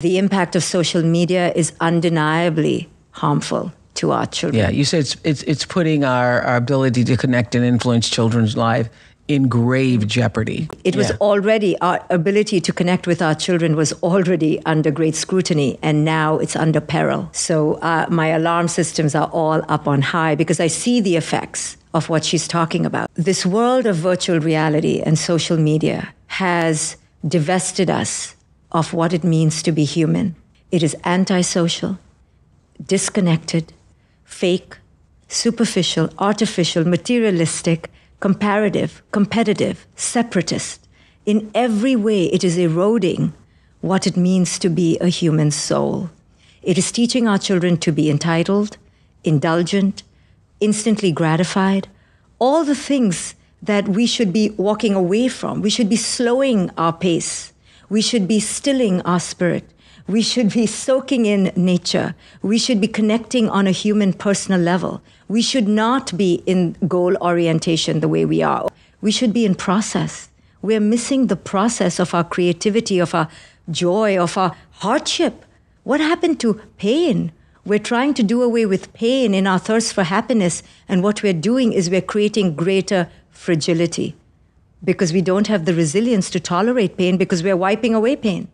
The impact of social media is undeniably harmful to our children. Yeah, you said it's putting our ability to connect and influence children's lives in grave jeopardy. It was already, our ability to connect with our children was already under great scrutiny, and now it's under peril. So my alarm systems are all up on high because I see the effects of what she's talking about. This world of virtual reality and social media has divested us of what it means to be human. It is antisocial, disconnected, fake, superficial, artificial, materialistic, comparative, competitive, separatist. In every way, it is eroding what it means to be a human soul. It is teaching our children to be entitled, indulgent, instantly gratified, all the things that we should be walking away from. We should be slowing our pace. We should be stilling our spirit. We should be soaking in nature. We should be connecting on a human personal level. We should not be in goal orientation the way we are. We should be in process. We're missing the process of our creativity, of our joy, of our hardship. What happened to pain? We're trying to do away with pain in our thirst for happiness. And what we're doing is we're creating greater fragility, because we don't have the resilience to tolerate pain, because we're wiping away pain.